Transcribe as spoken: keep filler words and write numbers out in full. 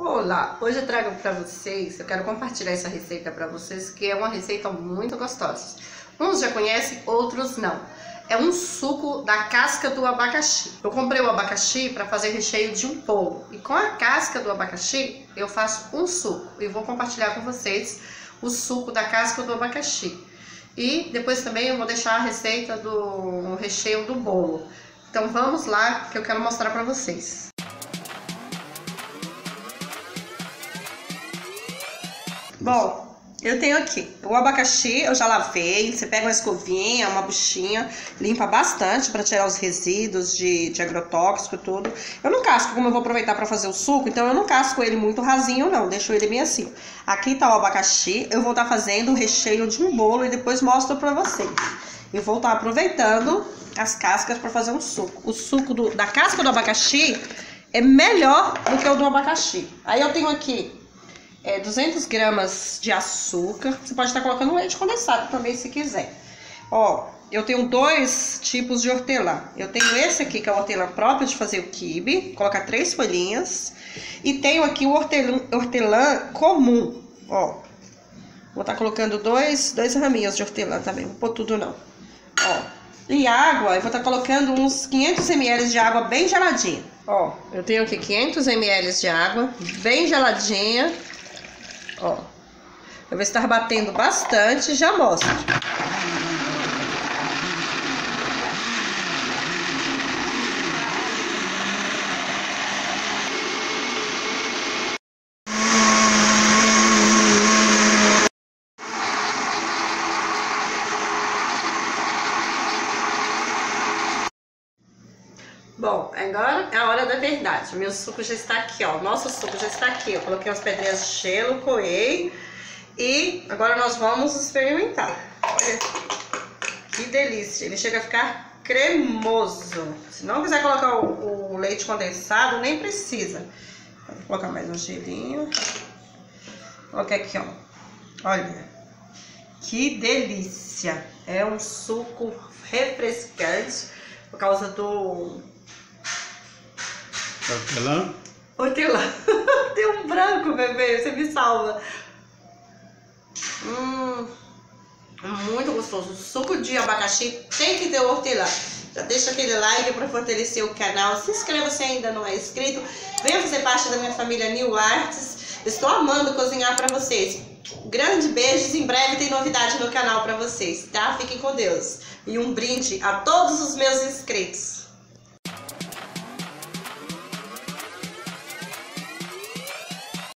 Olá, hoje eu trago para vocês, eu quero compartilhar essa receita para vocês, que é uma receita muito gostosa. Uns já conhecem, outros não. É um suco da casca do abacaxi. Eu comprei o abacaxi para fazer recheio de um bolo. E com a casca do abacaxi, eu faço um suco. E vou compartilhar com vocês o suco da casca do abacaxi. E depois também eu vou deixar a receita do recheio do bolo. Então vamos lá, que eu quero mostrar para vocês. Bom, eu tenho aqui o abacaxi, eu já lavei, você pega uma escovinha, uma buchinha, limpa bastante para tirar os resíduos de, de agrotóxico e tudo. Eu não casco, como eu vou aproveitar para fazer o suco, então eu não casco ele muito rasinho não, deixo ele bem assim. Aqui tá o abacaxi, eu vou estar tá fazendo o recheio de um bolo e depois mostro para vocês. E vou estar tá aproveitando as cascas para fazer um suco. O suco do, da casca do abacaxi é melhor do que o do abacaxi. Aí eu tenho aqui... É, duzentas gramas de açúcar. Você pode estar colocando leite condensado também se quiser. Ó, eu tenho dois tipos de hortelã. Eu tenho esse aqui que é o hortelã próprio de fazer o quibe. Coloca três folhinhas. E tenho aqui o hortelã, hortelã comum. Ó, vou estar colocando dois, dois raminhos de hortelã também. Não vou pôr tudo não. Ó, e água. Eu vou estar colocando uns quinhentos mililitros de água bem geladinha. Ó, eu tenho aqui quinhentos mililitros de água bem geladinha. Ó, eu vou estar batendo bastante, já mostro. Bom, agora é a hora da verdade. Meu suco já está aqui, ó. Nosso suco já está aqui. Eu coloquei umas pedrinhas de gelo, coei. E agora nós vamos experimentar. Olha que delícia. Ele chega a ficar cremoso. Se não quiser colocar o, o leite condensado, nem precisa. Vou colocar mais um gelinho. Coloquei aqui, ó. Olha. Que delícia. É um suco refrescante por causa do... Hortelã? Hortelã. Tem um branco, bebê. Você me salva. Hum, muito gostoso. O suco de abacaxi tem que ter hortelã. Já deixa aquele like para fortalecer o canal. Se inscreva se ainda não é inscrito. Venha fazer parte da minha família N I L Arts. Estou amando cozinhar para vocês. Grande beijos. Em breve tem novidade no canal para vocês, tá? Fiquem com Deus. E um brinde a todos os meus inscritos.